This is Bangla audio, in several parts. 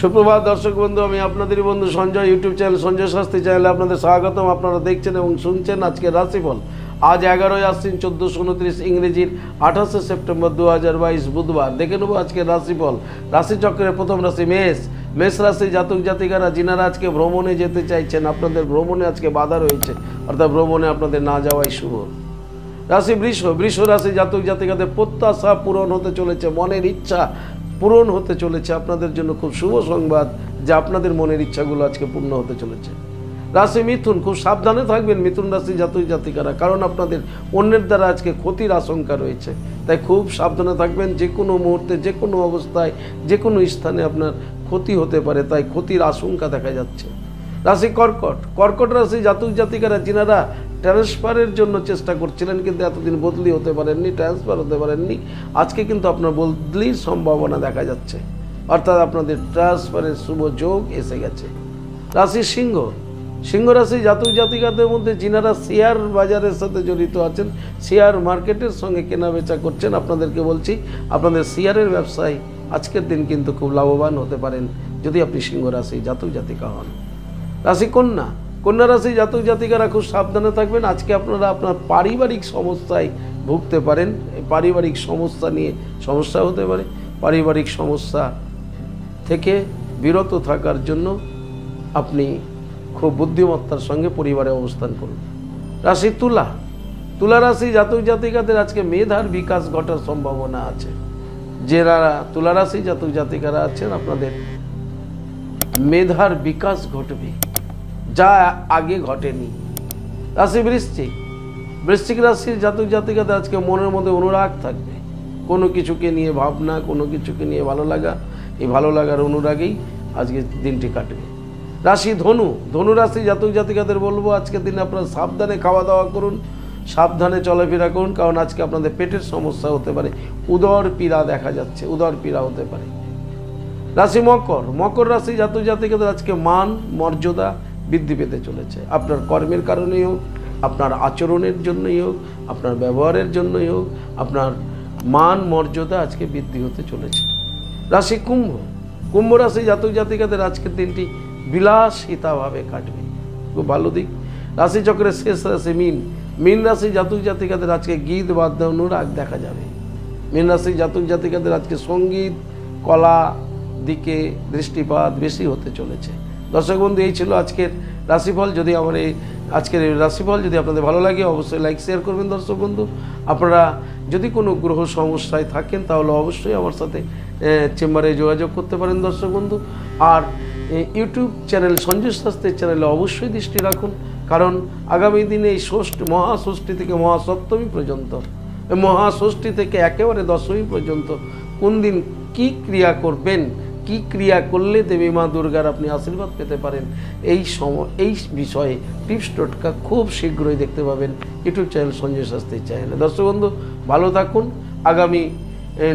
सुप्रभात दर्शक बंधु हमें आपनादेर बंधु संजय यूट्यूब चैनल संजय शास्त्री चैनले आपनादेर स्वागतम। आपनारा देखछेन एबं सुनछेन आजकेर राशिफल। आज 11 आश्विन 1429 इंग्रेजिर 28 सेप्टेम्बर 2022 बुधवार। देखे नेब आजकेर राशिफल। राशिचक्रेर प्रथम राशि मेष। मेष राशि जातक जातिकारा जिनारा आजके भ्रमणे जेते चाइछेन आपनादेर भ्रमणे आजके बाधा रयेछे, अर्थात भ्रमणे आपनादेर ना जावाई शुभ। राशि वृष। वृष राशि जातक जातिकादेर प्रत्याशा पूरण होते चलेछे, मनेर इच्छा पूरण होते चलेছে। আপনাদের জন্য খুব শুভ সংবাদ যে আপনাদের মনের ইচ্ছাগুলো আজকে পূর্ণ হতে চলেছে। রাশি মিথুন। খুব সাবধানে থাকবেন মিথুন রাশি জাতক জাতিকারা, কারণ আপনাদের অন্যের দ্বারা আজকে ক্ষতির আশঙ্কা রয়েছে। তাই খুব সাবধানে থাকবেন, যে কোনো মুহূর্তে যে কোনো অবস্থায় যে কোনো স্থানে আপনার ক্ষতি হতে পারে, তাই ক্ষতির আশঙ্কা দেখা যাচ্ছে। রাশি কর্কট। কর্কট রাশি জাতক জাতিকারা যারা ট্রান্সফারের জন্য চেষ্টা করছিলেন কিন্তু এতদিন বদলি হতে পারেননি, ট্রান্সফার হতে পারেননি, আজকে কিন্তু আপনার বদলির সম্ভাবনা দেখা যাচ্ছে, অর্থাৎ আপনাদের ট্রান্সফারের শুভ যোগ এসে গেছে। রাশি সিংহ। সিংহ রাশি জাতক জাতিকাদের মধ্যে যিনারা শেয়ার বাজারের সাথে জড়িত আছেন, শেয়ার মার্কেটের সঙ্গে কেনাবেচা করছেন, আপনাদেরকে বলছি আপনাদের শেয়ারের ব্যবসায় আজকের দিন কিন্তু খুব লাভবান হতে পারেন যদি আপনি সিংহ রাশি জাতক জাতিকা হন। রাশি কন্যা। কন্যা রাশি জাতক জাতিকারা খুব সাবধানে থাকবেন। আজকে আপনারা আপনার পারিবারিক সমস্যায় ভুগতে পারেন, পারিবারিক সমস্যা নিয়ে সমস্যা হতে পারে। পারিবারিক সমস্যা থেকে বিরত থাকার জন্য আপনি খুব বুদ্ধিমত্তার সঙ্গে পরিবারে অবস্থান করুন। রাশি তুলা। তুলা রাশি জাতক জাতিকাদের আজকে মেধার বিকাশ ঘটার সম্ভাবনা আছে। যারা তুলা রাশি জাতক জাতিকারা আছেন আপনাদের মেধার বিকাশ ঘটবে, যা আগে ঘটেনি। রাশি বৃশ্চিক। বৃশ্চিক রাশির জাতক জাতিকাদের আজকে মনের মধ্যে অনুরাগ থাকবে, কোনো কিছুকে নিয়ে ভাবনা, কোনো কিছুকে নিয়ে ভালো লাগা, এই ভালো লাগার অনুরাগেই আজকে দিনটি কাটবে। রাশি ধনু। ধনু রাশি জাতক জাতিকাদের বলবো আজকের দিনে আপনারা সাবধানে খাওয়া দাওয়া করুন, সাবধানে চলাফেরা করুন, কারণ আজকে আপনাদের পেটের সমস্যা হতে পারে, উদর পীড়া দেখা যাচ্ছে, উদর পীড়া হতে পারে। রাশি মকর। মকর রাশি জাতক জাতিকাদের আজকে মান মর্যাদা বৃদ্ধি পেতে চলেছে। আপনার কর্মের কারণেই হোক, আপনার আচরণের জন্যই হোক, আপনার ব্যবহারের জন্যই হোক, আপনার মান মর্যাদা আজকে বৃদ্ধি হতে চলেছে। রাশি কুম্ভ। কুম্ভ রাশি জাতক জাতিকাদের আজকের দিনটি বিলাসিতাভাবে কাটবে, খুব ভালো দিক। রাশিচক্রের শেষ রাশি মীন। মীন রাশি জাতক জাতিকাদের আজকে গীত বাদ্য অনুরাগ দেখা যাবে। মীন রাশি জাতক জাতিকাদের আজকে সঙ্গীত কলা দিকে দৃষ্টিপাত বেশি হতে চলেছে। দর্শক বন্ধু, এই ছিল আজকের রাশিফল। যদি আমার এই আজকের এই রাশিফল যদি আপনাদের ভালো লাগে অবশ্যই লাইক শেয়ার করবেন। দর্শক বন্ধু, আপনারা যদি কোনো গ্রহ সমস্যায় থাকেন তাহলে অবশ্যই আমার সাথে চেম্বারে যোগাযোগ করতে পারেন দর্শক বন্ধু। আর ইউটিউব চ্যানেল সঞ্জয় শাস্ত্রীর চ্যানেলে অবশ্যই দৃষ্টি রাখুন, কারণ আগামী দিনে এই ষষ্ঠ মহাষষ্ঠী থেকে মহাসপ্তমী পর্যন্ত, মহাষষ্ঠী থেকে একেবারে দশমী পর্যন্ত কোন দিন কী ক্রিয়া করবেন, কি ক্রিয়া করলে দেবী মা দুর্গার আপনি আশীর্বাদ পেতে পারেন, এই বিষয়ে টিপস টোটকা খুব শীঘ্রই দেখতে পাবেন ইউটিউব চ্যানেল সঞ্জয় শাস্ত্রীর চ্যানেলে। দর্শক বন্ধু, ভালো থাকুন। আগামী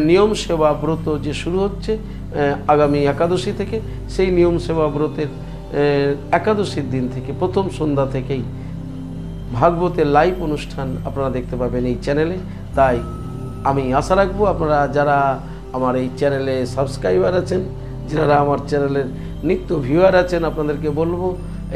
নিয়ম সেবা ব্রত যে শুরু হচ্ছে আগামী একাদশী থেকে, সেই নিয়ম সেবা ব্রতের একাদশীর দিন থেকে প্রথম সন্ধ্যা থেকেই ভাগবতের লাইভ অনুষ্ঠান আপনারা দেখতে পাবেন এই চ্যানেলে। তাই আমি আশা রাখবো আপনারা যারা আমার এই চ্যানেলে সাবস্ক্রাইবার আছেন, যারা আমার চ্যানেলের নিত্য ভিউয়ার আছেন, আপনাদেরকে বলবো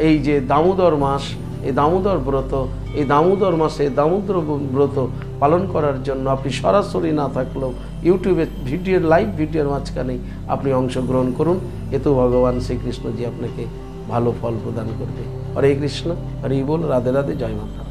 এই যে দামোদর মাস, এই দামোদর ব্রত, এই দামোদর মাসে দামোদর ব্রত পালন করার জন্য আপনি সরাসরি না থাকলেও ইউটিউবে ভিডিওর লাইভ ভিডিওর মাঝখানেই আপনি অংশগ্রহণ করুন, এতেও ভগবান শ্রীকৃষ্ণজি আপনাকে ভালো ফল প্রদান করবে। হরে কৃষ্ণ হরি বল, রাধে রাধে, জয় মাতা।